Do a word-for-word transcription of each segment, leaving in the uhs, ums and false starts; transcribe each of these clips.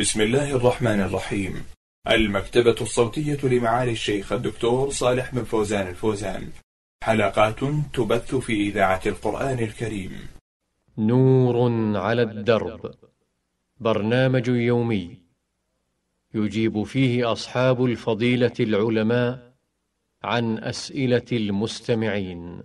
بسم الله الرحمن الرحيم. المكتبة الصوتية لمعالي الشيخ الدكتور صالح بن فوزان الفوزان، حلقات تبث في إذاعة القرآن الكريم. نور على الدرب، برنامج يومي يجيب فيه أصحاب الفضيلة العلماء عن أسئلة المستمعين.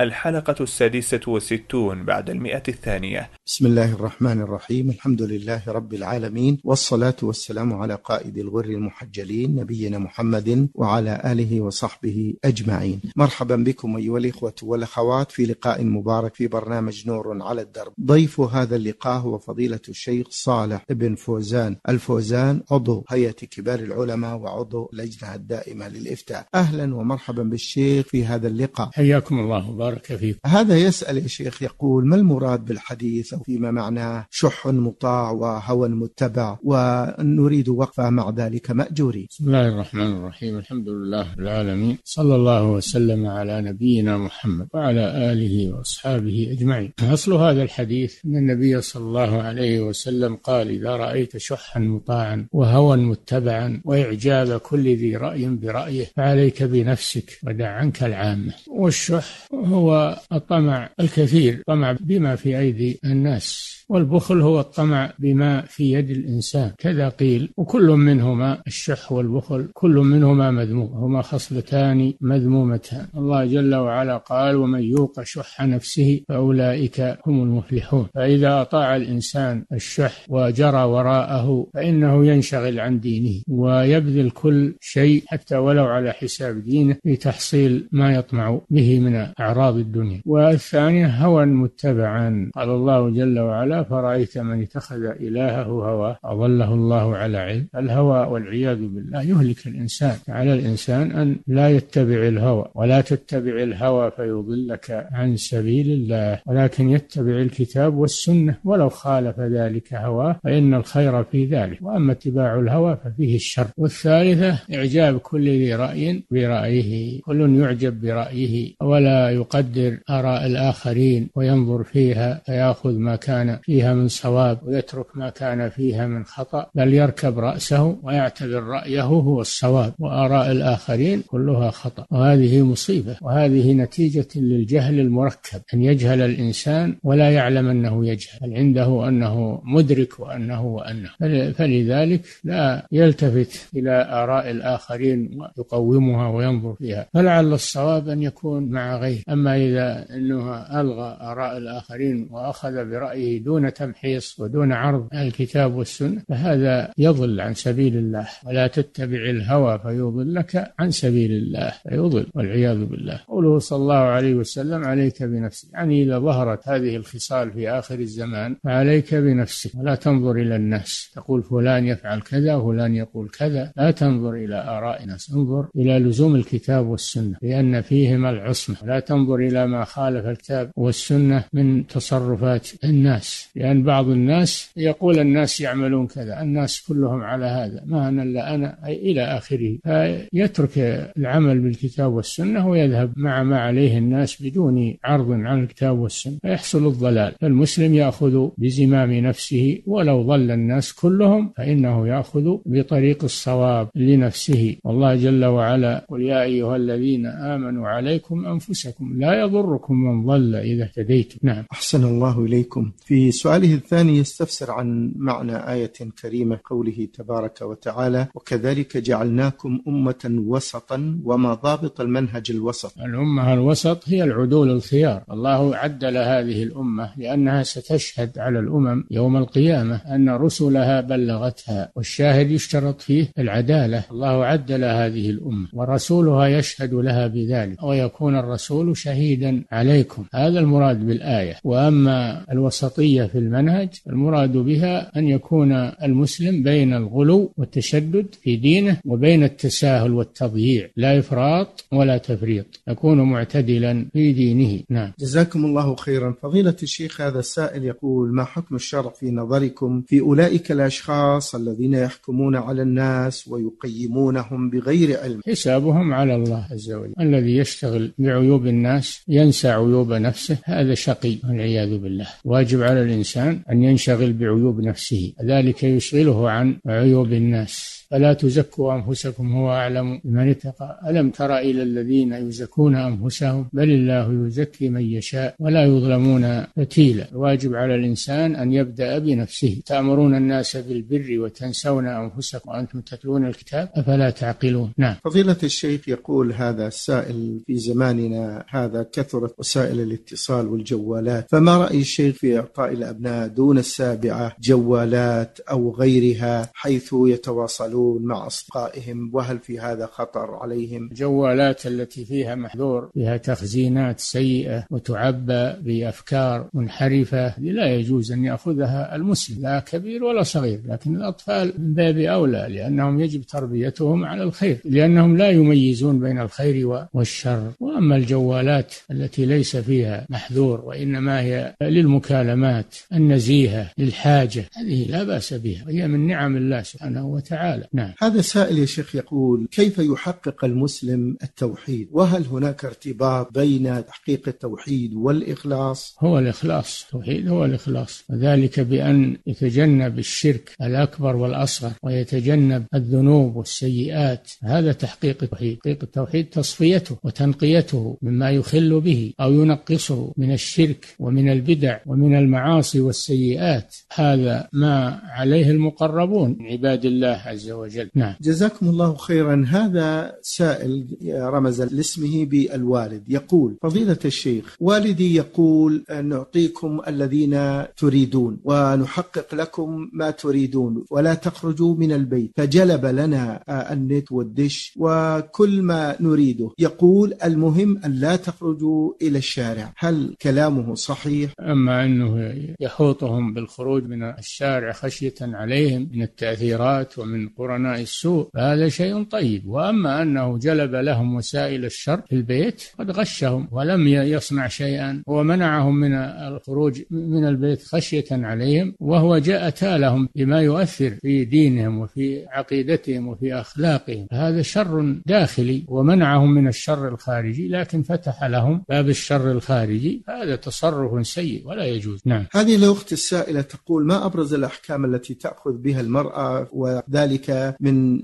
الحلقة السادسة وستون بعد المئة الثانية. بسم الله الرحمن الرحيم، الحمد لله رب العالمين، والصلاة والسلام على قائد الغر المحجلين نبينا محمد وعلى آله وصحبه أجمعين. مرحبا بكم أيها الإخوة والأخوات في لقاء مبارك في برنامج نور على الدرب. ضيف هذا اللقاء هو فضيلة الشيخ صالح بن فوزان الفوزان، عضو هيئة كبار العلماء وعضو اللجنة الدائمة للإفتاء. أهلا ومرحبا بالشيخ في هذا اللقاء، حياكم الله بارك فيك. هذا يسأل يا شيخ، يقول: ما المراد بالحديث أو فيما معناه شح مطاع وهوى متبع، ونريد وقفة مع ذلك مأجورين. بسم الله الرحمن الرحيم، الحمد لله رب العالمين، صلى الله وسلم على نبينا محمد وعلى آله وأصحابه أجمعين. أصل هذا الحديث أن النبي صلى الله عليه وسلم قال: إذا رأيت شحا مطاعا وهوى متبعا وإعجاب كل ذي رأي برأيه فعليك بنفسك ودع عنك العامة. والشح هو الطمع الكثير، طمع بما في أيدي الناس، والبخل هو الطمع بما في يد الإنسان، كذا قيل. وكل منهما، الشح والبخل، كل منهما مذموم، هما خصلتان مذمومتان. الله جل وعلا قال: ومن يوق شح نفسه فأولئك هم المفلحون. فإذا أطاع الإنسان الشح وجرى وراءه فإنه ينشغل عن دينه ويبذل كل شيء حتى ولو على حساب دينه لتحصيل ما يطمع به من أعراض الدنيا. والثاني هوى متبعا، قال الله جل وعلا: فرأيت من اتخذ إلهه هواه أضله الله على علم. الهوى والعياذ بالله يهلك الإنسان، على الإنسان أن لا يتبع الهوى، ولا تتبع الهوى فيضلك عن سبيل الله، ولكن يتبع الكتاب والسنة ولو خالف ذلك هواه فإن الخير في ذلك، وأما اتباع الهوى ففيه الشر. والثالثة إعجاب كل ذي رأي برأيه، كل يعجب برأيه ولا يقدر آراء الآخرين وينظر فيها فيأخذ ما كان فيها من صواب ويترك ما كان فيها من خطأ، بل يركب رأسه ويعتبر رأيه هو الصواب، وآراء الآخرين كلها خطأ. وهذه مصيبة، وهذه نتيجة للجهل المركب، أن يجهل الإنسان ولا يعلم أنه يجهل، بل عنده أنه مدرك وأنه وأنه فلذلك لا يلتفت إلى آراء الآخرين ويقومها وينظر فيها، فلعل الصواب أن يكون مع غيره. أما إذا أنه ألغى آراء الآخرين وأخذ برأيه دون تمحيص ودون عرض الكتاب والسنة فهذا يضل عن سبيل الله، ولا تتبع الهوى فيضلك عن سبيل الله، فيضل والعياذ بالله. قوله صلى الله عليه وسلم: عليك بنفسك، يعني إذا ظهرت هذه الخصال في آخر الزمان فعليك بنفسك، ولا تنظر إلى الناس تقول فلان يفعل كذا وفلان يقول كذا، لا تنظر إلى آراء الناس، انظر إلى لزوم الكتاب والسنة لأن فيهما العصمة، لا تنظر إلى ما خالف الكتاب والسنة من تصرفات الناس، لأن يعني بعض الناس يقول الناس يعملون كذا، الناس كلهم على هذا، ما أنا إلا أنا، أي إلى آخره، فيترك العمل بالكتاب والسنة ويذهب مع ما عليه الناس بدون عرض عن الكتاب والسنة، فيحصل الضلال. فالمسلم يأخذ بزمام نفسه، ولو ضل الناس كلهم فإنه يأخذ بطريق الصواب لنفسه. والله جل وعلا: قل يا أيها الذين آمنوا عليكم أنفسكم لا يضركم من ضل إذا اهتديتم. نعم، أحسن الله إليكم. في سؤاله الثاني يستفسر عن معنى آية كريمة، قوله تبارك وتعالى: وكذلك جعلناكم أمة وسطا. وما ضابط المنهج الوسط؟ الأمة الوسط هي العدول الخيار. الله عدل هذه الأمة لأنها ستشهد على الأمم يوم القيامة أن رسلها بلغتها، والشاهد يشترط فيه العدالة. الله عدل هذه الأمة ورسولها يشهد لها بذلك، ويكون الرسول شهيدا عليكم، هذا المراد بالآية. وأما الوسطية في المنهج المراد بها أن يكون المسلم بين الغلو والتشدد في دينه وبين التساهل والتضييع، لا إفراط ولا تفريط، يكون معتدلا في دينه. نعم، جزاكم الله خيرا. فضيلة الشيخ، هذا السائل يقول: ما حكم الشرع في نظركم في أولئك الأشخاص الذين يحكمون على الناس ويقيمونهم بغير علم؟ حسابهم على الله عز وجل. الذي يشتغل بعيوب الناس ينسى عيوب نفسه، هذا شقي والعياذ بالله. واجب على الإنسان أن ينشغل بعيوب نفسه، ذلك يشغله عن عيوب الناس. فلا تزكوا أنفسكم هو أعلم بمن اتقى ألم تر إلى الذين يزكون أنفسهم بل الله يزكي من يشاء ولا يظلمون فتيلا. واجب على الإنسان أن يبدأ بنفسه. تأمرون الناس بالبر وتنسون أنفسكم وأنتم تتلون الكتاب أفلا تعقلون. نعم. فضيلة الشيخ، يقول هذا السائل في زماننا هذا كثرت وسائل الاتصال والجوالات، فما رأي الشيخ في إعطاء الأبناء دون السابعة جوالات أو غيرها حيث يتواصلون مع أصدقائهم، وهل في هذا خطر عليهم؟ الجوالات التي فيها محذور، فيها تخزينات سيئة وتعبى بأفكار منحرفة، لا يجوز أن يأخذها المسلم لا كبير ولا صغير، لكن الأطفال من باب أولى، لأنهم يجب تربيتهم على الخير، لأنهم لا يميزون بين الخير والشر. وأما الجوالات التي ليس فيها محذور وإنما هي للمكالمات النزيهة للحاجة، هذه لا بأس بها، هي من نعم الله سبحانه وتعالى. نعم. هذا سائل يا شيخ يقول: كيف يحقق المسلم التوحيد؟ وهل هناك ارتباط بين تحقيق التوحيد والإخلاص؟ هو الإخلاص، التوحيد هو الإخلاص، وذلك بأن يتجنب الشرك الأكبر والأصغر ويتجنب الذنوب والسيئات، هذا تحقيق التوحيد. تحقيق التوحيد تصفيته وتنقيته مما يخل به أو ينقصه من الشرك ومن البدع ومن المعاصي والسيئات، هذا ما عليه المقربون من عباد الله عز وجل. نعم. جزاكم الله خيرا. هذا سائل رمز لاسمه بالوالد، يقول: فضيلة الشيخ، والدي يقول نعطيكم الذين تريدون ونحقق لكم ما تريدون ولا تخرجوا من البيت، فجلب لنا النت والدش وكل ما نريده، يقول المهم أن لا تخرجوا إلى الشارع، هل كلامه صحيح؟ أما أنه يحوطهم بالخروج من الشارع خشية عليهم من التأثيرات ومن قرى السوء، هذا شيء طيب. وأما أنه جلب لهم وسائل الشر في البيت، قد غشهم ولم يصنع شيئا ومنعهم من الخروج من البيت خشية عليهم، وهو جاءتا لهم بما يؤثر في دينهم وفي عقيدتهم وفي أخلاقهم، هذا شر داخلي ومنعهم من الشر الخارجي، لكن فتح لهم باب الشر الخارجي، هذا تصرف سيء ولا يجوز. نعم. هذه الأخت السائلة تقول: ما أبرز الأحكام التي تأخذ بها المرأة وذلك من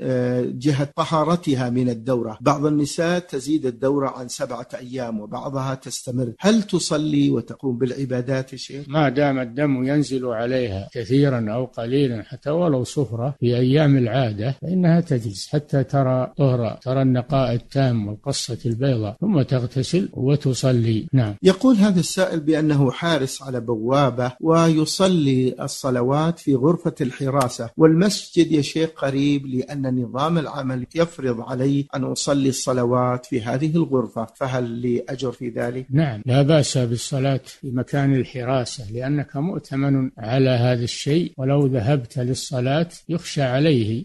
جهة طهارتها من الدورة؟ بعض النساء تزيد الدورة عن سبعة أيام وبعضها تستمر، هل تصلي وتقوم بالعبادات شيء؟ ما دام الدم ينزل عليها كثيرا أو قليلا حتى ولو صفرة في أيام العادة فإنها تجلس حتى ترى طهرة، ترى النقاء التام والقصة البيضاء، ثم تغتسل وتصلي. نعم. يقول هذا السائل بأنه حارس على بوابة ويصلي الصلوات في غرفة الحراسة، والمسجد يا شيخ قريب، لأن نظام العمل يفرض علي أن أصلي الصلوات في هذه الغرفة، فهل لي أجر في ذلك؟ نعم، لا بأس بالصلاة في مكان الحراسة، لأنك مؤتمن على هذا الشيء، ولو ذهبت للصلاة يخشى عليه،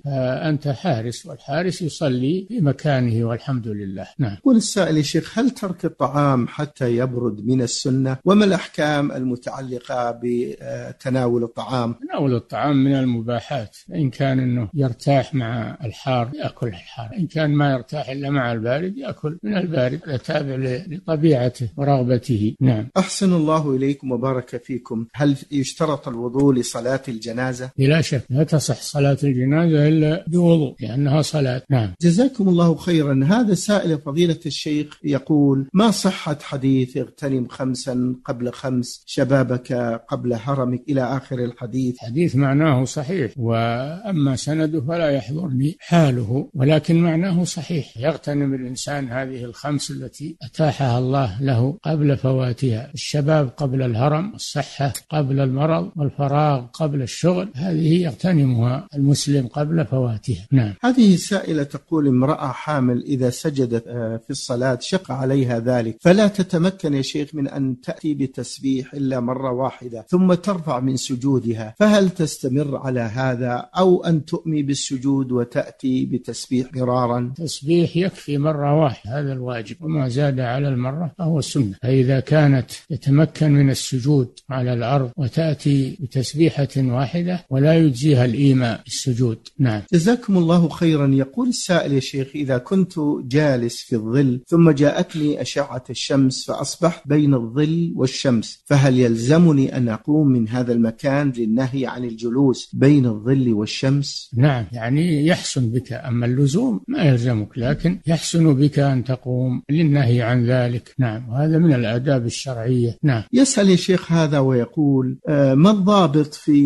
أنت حارس والحارس يصلي في مكانه والحمد لله. نعم. والسائل يا شيخ: هل ترك الطعام حتى يبرد من السنة؟ وما الأحكام المتعلقة بتناول الطعام؟ تناول الطعام من المباحات، إن كان أنه يرتاح مع الحار يأكل الحار، إن كان ما يرتاح إلا مع البارد يأكل من البارد، يتابع لطبيعته ورغبته. نعم. أحسن الله إليكم وبارك فيكم، هل يشترط الوضوء لصلاة الجنازة؟ بلا شك، لا تصح صلاة الجنازة إلا بوضوء لأنها صلاة. نعم. جزاكم الله خيرا. هذا سائل فضيلة الشيخ يقول: ما صحة حديث اغتنم خمسا قبل خمس، شبابك قبل هرمك، إلى آخر الحديث؟ حديث معناه صحيح، وأما سنده فلا يحضرني حاله، ولكن معناه صحيح. يغتنم الإنسان هذه الخمس التي أتاحها الله له قبل فواتها: الشباب قبل الهرم، الصحة قبل المرض، والفراغ قبل الشغل، هذه يغتنمها المسلم قبل فواتها. نعم. هذه السائلة تقول: امرأة حامل إذا سجدت في الصلاة شق عليها ذلك، فلا تتمكن يا شيخ من أن تأتي بتسبيح إلا مرة واحدة ثم ترفع من سجودها، فهل تستمر على هذا أو أن تؤمي بالسجود السجود وتأتي بتسبيح مرارا؟ تسبيح يكفي مرة واحدة، هذا الواجب، وما زاد على المرة فهو السنة. فإذا كانت تتمكن من السجود على الأرض وتأتي بتسبيحة واحدة ولا يجزيها الإيماء السجود. نعم، جزاكم الله خيرا. يقول السائل: يا شيخ، إذا كنت جالس في الظل ثم جاءتني أشعة الشمس فأصبحت بين الظل والشمس، فهل يلزمني أن أقوم من هذا المكان للنهي عن الجلوس بين الظل والشمس؟ نعم، يعني يحسن بك، أما اللزوم ما يلزمك، لكن يحسن بك أن تقوم للنهي عن ذلك. نعم، وهذا من الآداب الشرعية. نعم. يسأل يا شيخ هذا ويقول: ما الضابط في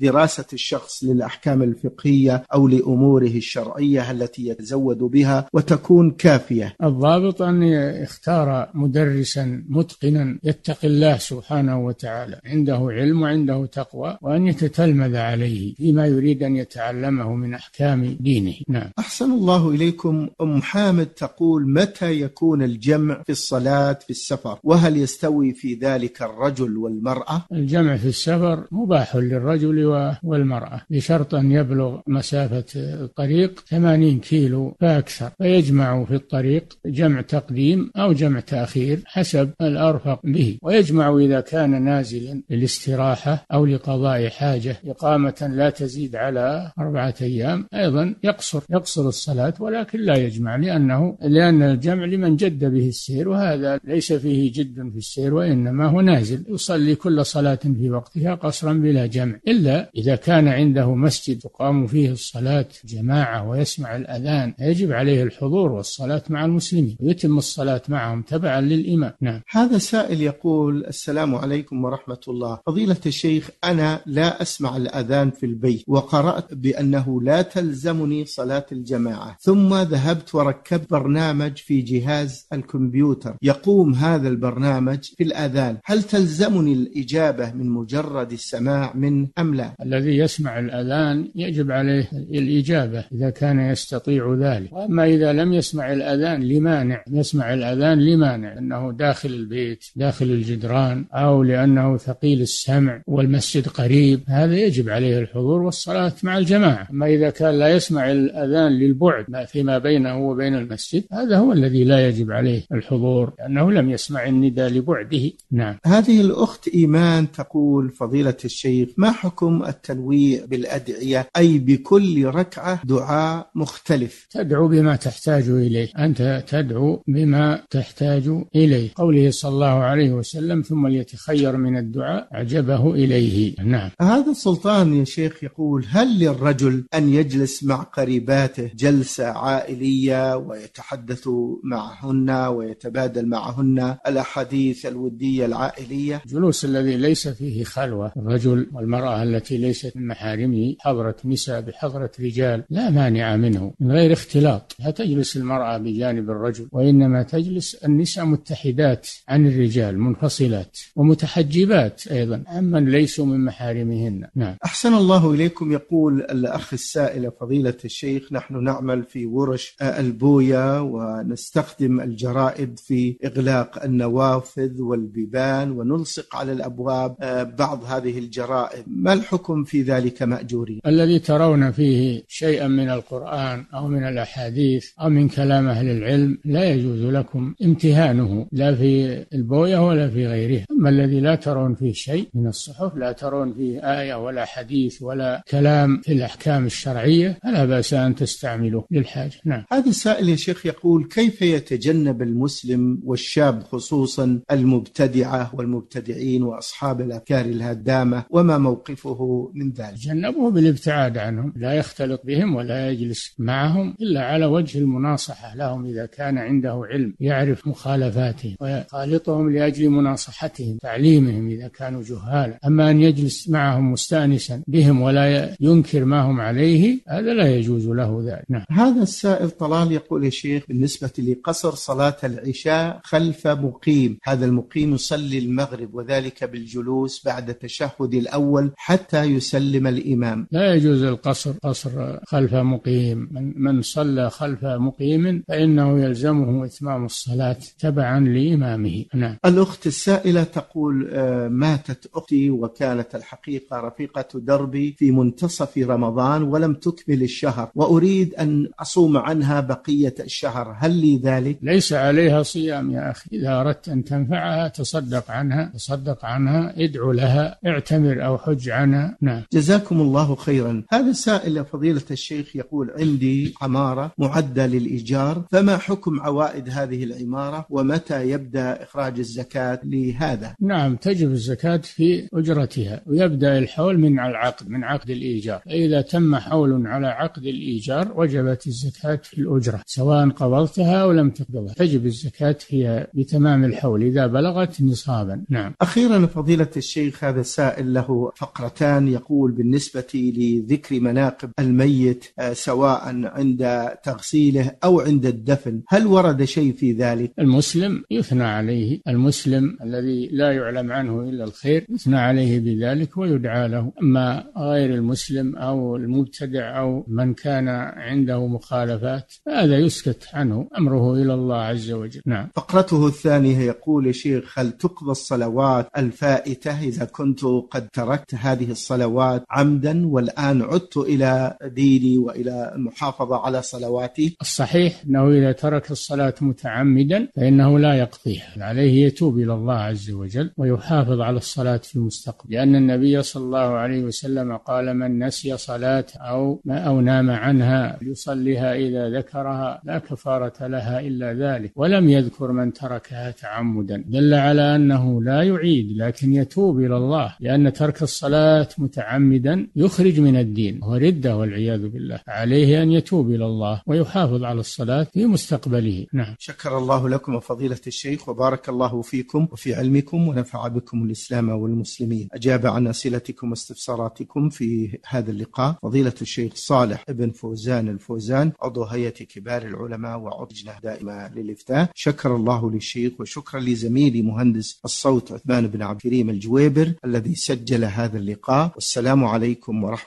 دراسة الشخص للأحكام الفقهية أو لأموره الشرعية التي يتزود بها وتكون كافية؟ الضابط أن يختار مدرسا متقنا يتقي الله سبحانه وتعالى، عنده علم وعنده تقوى، وأن يتتلمذ عليه فيما يريد أن يتعلمه من أحكام دينه. نعم. أحسن الله إليكم. أم حامد تقول: متى يكون الجمع في الصلاة في السفر، وهل يستوي في ذلك الرجل والمرأة؟ الجمع في السفر مباح للرجل والمرأة بشرط أن يبلغ مسافة الطريق ثمانين كيلو فأكثر، فيجمع في الطريق جمع تقديم أو جمع تأخير حسب الأرفق به، ويجمع إذا كان نازلا للاستراحة أو لقضاء حاجة إقامة لا تزيد على أربعة أيام، أيضا يقصر يقصر الصلاة، ولكن لا يجمع لأنه لأن الجمع لمن جد به السير، وهذا ليس فيه جد في السير، وإنما هو نازل يصلي كل صلاة في وقتها قصرا بلا جمع، إلا إذا كان عنده مسجد يقام فيه الصلاة جماعة ويسمع الأذان يجب عليه الحضور والصلاة مع المسلمين ويتم الصلاة معهم تبعا للإمام. نعم. هذا سائل يقول: السلام عليكم ورحمة الله، فضيلة الشيخ، أنا لا أسمع الأذان في البيت وقرأت بأنه لا تلزمني صلاة الجماعة، ثم ذهبت وركبت برنامج في جهاز الكمبيوتر يقوم هذا البرنامج في الأذان، هل تلزمني الإجابة من مجرد السماع منه أم لا؟ الذي يسمع الأذان يجب عليه الإجابة إذا كان يستطيع ذلك، وأما إذا لم يسمع الأذان لمانع يسمع الأذان لمانع أنه داخل البيت داخل الجدران أو لأنه ثقيل السمع والمسجد قريب، هذا يجب عليه الحضور والصلاة مع الجماعة. أما إذا كان لا يسمع الأذان للبعد ما فيما بينه وبين المسجد، هذا هو الذي لا يجب عليه الحضور لأنه لم يسمع النداء لبعده. نعم. هذه الأخت إيمان تقول: فضيلة الشيخ، ما حكم التنويع بالأدعية، أي بكل ركعة دعاء مختلف؟ تدعو بما تحتاج إليه، أنت تدعو بما تحتاج إليه، قوله صلى الله عليه وسلم: ثم ليتخير من الدعاء عجبه إليه. نعم. هذا السلطان يا شيخ يقول: هل للرجل أن يجلس مع قريباته جلسة عائلية ويتحدث معهن ويتبادل معهن الأحاديث الودية العائلية؟ جلوس الذي ليس فيه خلوة، الرجل والمرأة التي ليست من محارمه، حضرة نساء بحضرة رجال، لا مانع منه من غير اختلاط، لا تجلس المرأة بجانب الرجل، وإنما تجلس النساء متحدات عن الرجال منفصلات ومتحجبات أيضا عمن ليسوا من محارمهن. نعم. أحسن الله إليكم. يقول الأخ السائل: فضيلة الشيخ، نحن نعمل في ورش البوية ونستخدم الجرائد في إغلاق النوافذ والبيبان ونلصق على الأبواب بعض هذه الجرائد، ما الحكم في ذلك مأجورين؟ الذي ترون فيه شيئا من القرآن أو من الأحاديث أو من كلام أهل العلم لا يجوز لكم امتهانه، لا في البوية ولا في غيرها. أما الذي لا ترون فيه شيء من الصحف، لا ترون فيه آية ولا حديث ولا كلام في الأحكام الشرعية، فلا بأس أن تستعمله للحاجة. نعم. هذا السائل يا شيخ يقول: كيف يتجنب المسلم والشاب خصوصا المبتدعة والمبتدعين وأصحاب الأفكار الهدامة، وما موقفه من ذلك؟ جنبه بالابتعاد عنهم، لا يختلط بهم ولا يجلس معهم إلا على وجه المناصحة لهم إذا كان عنده علم يعرف مخالفاتهم، ويخالطهم لأجل مناصحتهم تعليمهم إذا كانوا جهالا. أما أن يجلس معهم مستأنسا بهم ولا ينكر ما هم عليه، هذا لا يجوز له ذلك. نعم. هذا السائل طلال يقول: يا شيخ، بالنسبة لقصر صلاة العشاء خلف مقيم، هذا المقيم يصلي المغرب وذلك بالجلوس بعد التشهد الأول حتى يسلم الإمام، لا يجوز القصر قصر خلف مقيم. من, من صلى خلف مقيم فإنه يلزمه إتمام الصلاة تبعا لإمامه. نعم. الأخت السائلة تقول: ماتت أختي وكانت الحقيقة رفيقة دربي في منتصف في رمضان ولم تكمل الشهر وأريد أن أصوم عنها بقية الشهر، هل لي ذلك؟ ليس عليها صيام يا أخي، إذا أردت أن تنفعها تصدق عنها، تصدق عنها، ادعو لها، اعتمر أو حج عنها. نعم. جزاكم الله خيرا. هذا السائل فضيلة الشيخ يقول عندي عمارة معدة للإيجار، فما حكم عوائد هذه العمارة ومتى يبدأ إخراج الزكاة لهذا؟ نعم، تجب الزكاة في أجرتها، ويبدأ الحول من العقد، من عقد الإيجار. إذا تم حول على عقد الإيجار وجبت الزكاة في الأجرة، سواء قبضتها أو لم تقبضها، تجب الزكاة فيها بتمام الحول إذا بلغت نصابا. نعم. أخيرا فضيلة الشيخ، هذا السائل له فقرتان، يقول بالنسبة لذكر مناقب الميت سواء عند تغسيله أو عند الدفن، هل ورد شيء في ذلك؟ المسلم يثنى عليه، المسلم الذي لا يعلم عنه إلا الخير يثنى عليه بذلك ويدعى له. أما غير المسلم أو المبتدع أو من كان عنده مخالفات هذا يسكت عنه، أمره إلى الله عز وجل. نعم. فقرته الثانية يقول شيخ، هل تقضى الصلوات الفائتة إذا كنت قد تركت هذه الصلوات عمدا والآن عدت إلى ديني وإلى المحافظة على صلواتي؟ الصحيح أنه إذا ترك الصلاة متعمدا فإنه لا يقضيها، عليه يتوب إلى الله عز وجل ويحافظ على الصلاة في المستقبل، لأن النبي صلى الله عليه وسلم قال: من نسي صلاة أو ما أو نام عنها يصليها إذا ذكرها لا كفارة لها إلا ذلك، ولم يذكر من تركها تعمدا، دل على أنه لا يعيد لكن يتوب إلى الله، لأن ترك الصلاة متعمدا يخرج من الدين وردة والعياذ بالله، عليه أن يتوب إلى الله ويحافظ على الصلاة في مستقبله. نعم. شكر الله لكم فضيلة الشيخ، وبارك الله فيكم وفي علمكم، ونفع بكم الإسلام والمسلمين. أجاب عن أسئلتكم واستفساراتكم في هذا اللقاء فضيلة الشيخ صالح بن فوزان الفوزان، عضو هيئة كبار العلماء وعضو لجنة دائمة للإفتاء. شكر الله للشيخ، وشكرا لزميلي مهندس الصوت عثمان بن عبد الكريم الجويبر الذي سجل هذا اللقاء، والسلام عليكم ورحمة